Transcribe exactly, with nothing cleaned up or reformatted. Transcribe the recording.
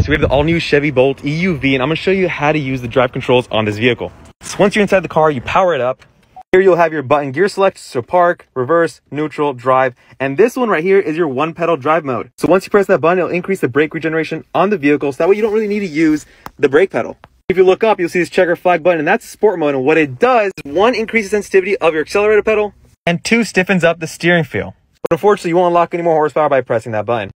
So we have the all-new Chevy Bolt E U V, and I'm going to show you how to use the drive controls on this vehicle. So once you're inside the car, you power it up. Here you'll have your button gear select, so park, reverse, neutral, drive, and this one right here is your one-pedal drive mode. So once you press that button, it'll increase the brake regeneration on the vehicle, so that way you don't really need to use the brake pedal. If you look up, you'll see this checker flag button, and that's sport mode, and what it does is, one, increases the sensitivity of your accelerator pedal, and two, stiffens up the steering feel. But unfortunately, you won't unlock any more horsepower by pressing that button.